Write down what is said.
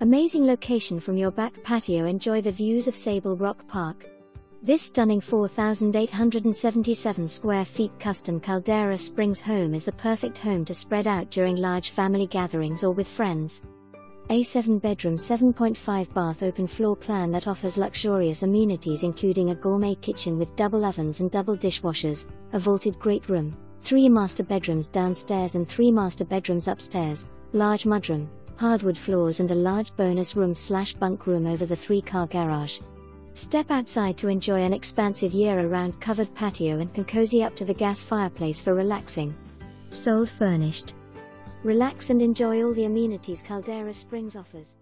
Amazing location from your back patio. Enjoy the views of Sable Rock Park. This stunning 4,877 square feet custom Caldera Springs home is the perfect home to spread out during large family gatherings or with friends. A 7-bedroom 7.5-bath open floor plan that offers luxurious amenities including a gourmet kitchen with double ovens and double dishwashers, a vaulted great room, 3 master bedrooms downstairs and 3 master bedrooms upstairs, large mudroom, hardwood floors and a large bonus room/bunk room over the 3-car garage. Step outside to enjoy an expansive year-round covered patio and can cozy up to the gas fireplace for relaxing. Soul furnished. Relax and enjoy all the amenities Caldera Springs offers.